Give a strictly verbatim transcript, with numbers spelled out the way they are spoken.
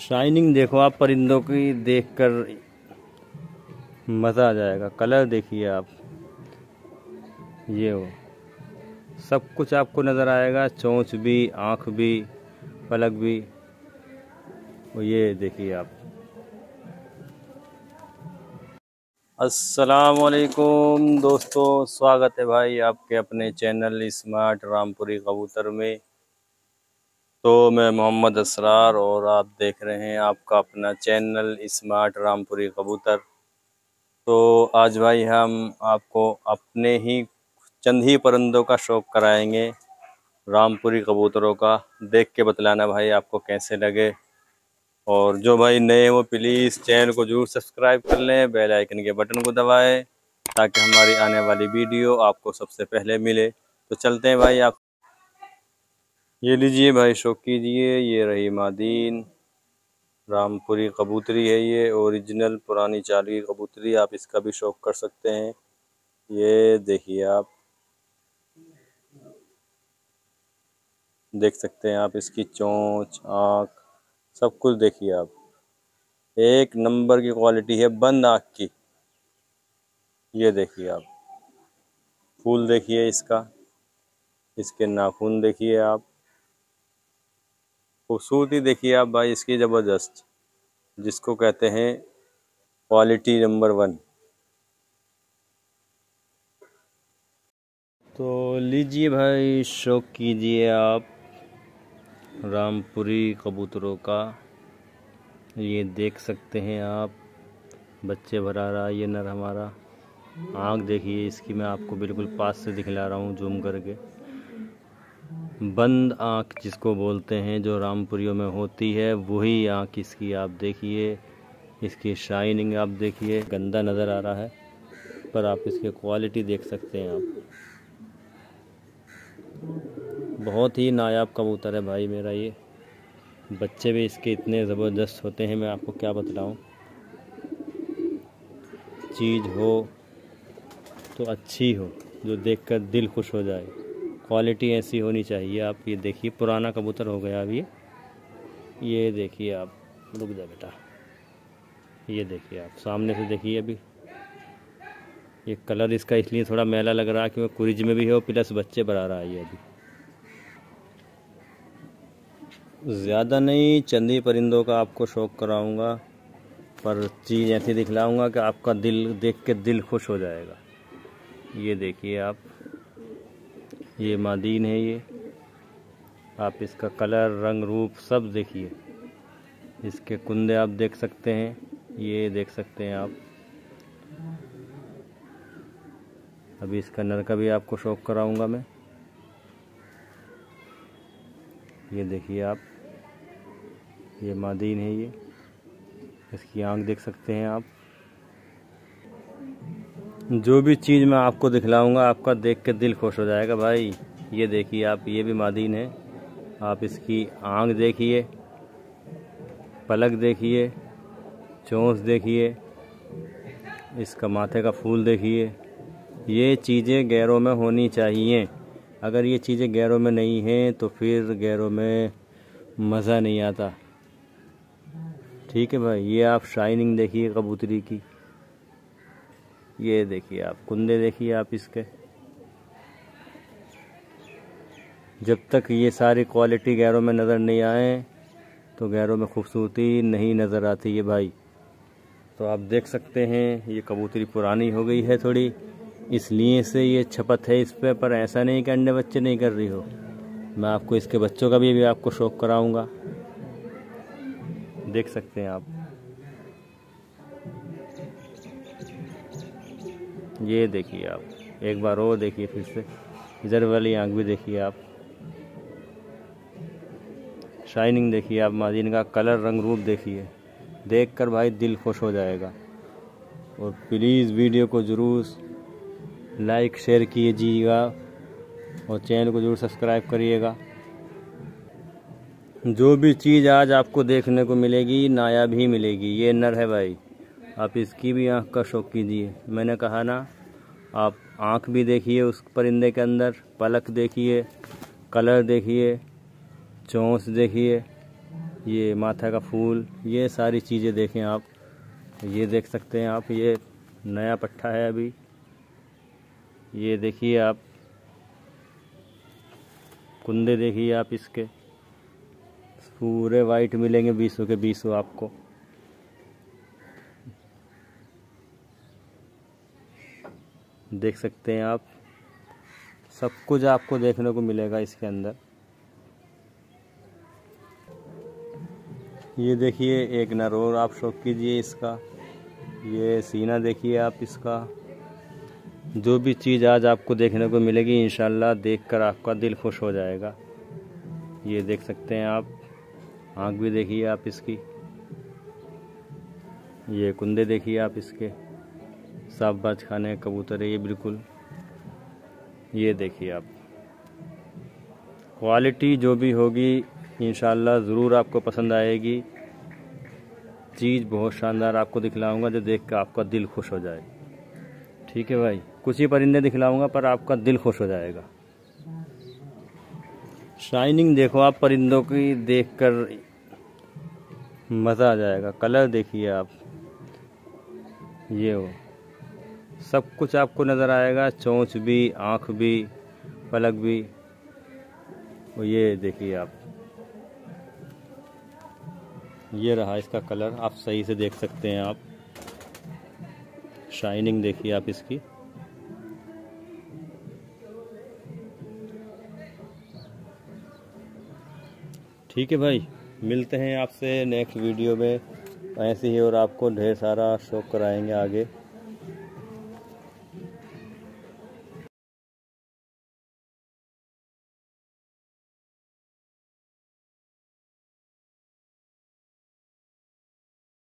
Shining देखो आप परिंदों की, देखकर मज़ा आ जाएगा। कलर देखिए आप, ये हो सब कुछ आपको नज़र आएगा, चोंच भी, आँख भी, पलक भी। और ये देखिए आप। अस्सलामुअलैकुम दोस्तों, स्वागत है भाई आपके अपने चैनल स्मार्ट रामपुरी कबूतर में। तो मैं मोहम्मद असरार और आप देख रहे हैं आपका अपना चैनल स्मार्ट रामपुरी कबूतर। तो आज भाई हम आपको अपने ही चंद ही परिंदों का शौक़ कराएंगे, रामपुरी कबूतरों का। देख के बतलाना भाई आपको कैसे लगे। और जो भाई नए हो प्लीज़ चैनल को जरूर सब्सक्राइब कर लें, बेल आइकन के बटन को दबाएं ताकि हमारी आने वाली वीडियो आपको सबसे पहले मिले। तो चलते हैं भाई आप। ये लीजिए भाई, शौक कीजिए। ये रही मादीन रामपुरी कबूतरी है, ये ओरिजिनल पुरानी चाली कबूतरी। आप इसका भी शौक़ कर सकते हैं। ये देखिए आप, देख सकते हैं आप इसकी चोंच, आँख, सब कुछ देखिए आप। एक नंबर की क्वालिटी है बंद आँख की। ये देखिए आप, फूल देखिए इसका, इसके नाखून देखिए आप, खूबसूरती देखिए आप भाई इसकी ज़बरदस्त, जिसको कहते हैं क्वालिटी नंबर वन। तो लीजिए भाई, शौक कीजिए आप रामपुरी कबूतरों का। ये देख सकते हैं आप, बच्चे भरा रहा ये नर हमारा। आँख देखिए इसकी, मैं आपको बिल्कुल पास से दिखला रहा हूँ जूम करके। बंद आँख जिसको बोलते हैं, जो रामपुरियों में होती है, वही आँख इसकी आप देखिए। इसकी शाइनिंग आप देखिए, गंदा नज़र आ रहा है पर आप इसकी क्वालिटी देख सकते हैं आप। बहुत ही नायाब कबूतर है भाई मेरा ये। बच्चे भी इसके इतने ज़बरदस्त होते हैं, मैं आपको क्या बतलाऊं। चीज़ हो तो अच्छी हो, जो देखकर दिल खुश हो जाए, क्वालिटी ऐसी होनी चाहिए। आप ये देखिए, पुराना कबूतर हो गया अब ये। ये देखिए आप, रुक जा बेटा। ये देखिए आप, सामने से देखिए अभी। ये कलर इसका इसलिए थोड़ा मैला लग रहा है क्योंकि कुरिज में भी है और प्लस बच्चे भरा रहा है ये अभी। ज़्यादा नहीं, चंद ही परिंदों का आपको शौक़ कराऊंगा पर चीज़ ऐसी दिखलाऊंगा कि आपका दिल देख के दिल खुश हो जाएगा। ये देखिए आप, ये मादीन है ये। आप इसका कलर, रंग, रूप सब देखिए। इसके कुंदे आप देख सकते हैं, ये देख सकते हैं आप। अभी इसका नर का भी आपको शौक़ कराऊंगा मैं। ये देखिए आप, ये मादीन है ये। इसकी आँख देख सकते हैं आप। जो भी चीज़ मैं आपको दिखलाऊंगा आपका देख के दिल खुश हो जाएगा भाई। ये देखिए आप, ये भी मादीन है। आप इसकी आँख देखिए, पलक देखिए, चोंच देखिए, इसका माथे का फूल देखिए। ये चीज़ें गैरों में होनी चाहिए। अगर ये चीज़ें गैरों में नहीं हैं तो फिर गैरों में मज़ा नहीं आता। ठीक है भाई। ये आप शाइनिंग देखिए कबूतरी की। ये देखिए आप, कुंदे देखिए आप इसके। जब तक ये सारी क्वालिटी गैरों में नज़र नहीं आए तो गैरों में खूबसूरती नहीं नज़र आती है भाई। तो आप देख सकते हैं ये कबूतरी पुरानी हो गई है थोड़ी, इसलिए से ये छपत है इस पर। पर ऐसा नहीं कि अंडे बच्चे नहीं कर रही हो। मैं आपको इसके बच्चों का भी भी आपको शौक़ कराऊंगा। देख सकते हैं आप। ये देखिए आप, एक बार और देखिए फिर से, इधर वाली आँख भी देखिए आप। शाइनिंग देखिए आप मादीन का, कलर, रंग, रूप देखिए। देखकर भाई दिल खुश हो जाएगा। और प्लीज़ वीडियो को ज़रूर लाइक शेयर कीजिएगा और चैनल को ज़रूर सब्सक्राइब करिएगा। जो भी चीज़ आज आपको देखने को मिलेगी नायाब ही मिलेगी। ये नर है भाई, आप इसकी भी आँख का शौक़ कीजिए। मैंने कहा ना, आप आँख भी देखिए उस परिंदे के अंदर, पलक देखिए, कलर देखिए, चोंच देखिए, ये माथा का फूल, ये सारी चीज़ें देखें आप, ये देख सकते हैं आप, ये नया पट्ठा है अभी, ये देखिए आप, कुंदे देखिए आप, इसके पूरे वाइट मिलेंगे बीसों के बीसों आपको। देख सकते हैं आप, सब कुछ आपको देखने को मिलेगा इसके अंदर। ये देखिए एक नरोर आप शौक कीजिए इसका, ये सीना देखिए आप इसका। जो भी चीज़ आज आपको देखने को मिलेगी इंशाल्लाह देखकर आपका दिल खुश हो जाएगा। ये देख सकते हैं आप, आँख भी देखिए आप इसकी, ये कुंदे देखिए आप इसके, साहबाज खाने कबूतर है ये बिल्कुल। ये देखिए आप, क्वालिटी जो भी होगी इंशाल्लाह ज़रूर आपको पसंद आएगी। चीज़ बहुत शानदार आपको दिखलाऊंगा जो देख कर आपका दिल खुश हो जाए। ठीक है भाई, कुछ ही परिंदे दिखलाऊंगा पर आपका दिल खुश हो जाएगा। शाइनिंग देखो आप परिंदों की, देखकर मज़ा आ जाएगा। कलर देखिए आप, ये हो सब कुछ आपको नज़र आएगा, चोंच भी, आँख भी, पलक भी। और ये देखिए आप, ये रहा इसका कलर, आप सही से देख सकते हैं आप। शाइनिंग देखिए आप इसकी। ठीक है भाई, मिलते हैं आपसे नेक्स्ट वीडियो में ऐसे ही, और आपको ढेर सारा शौक कराएंगे आगे।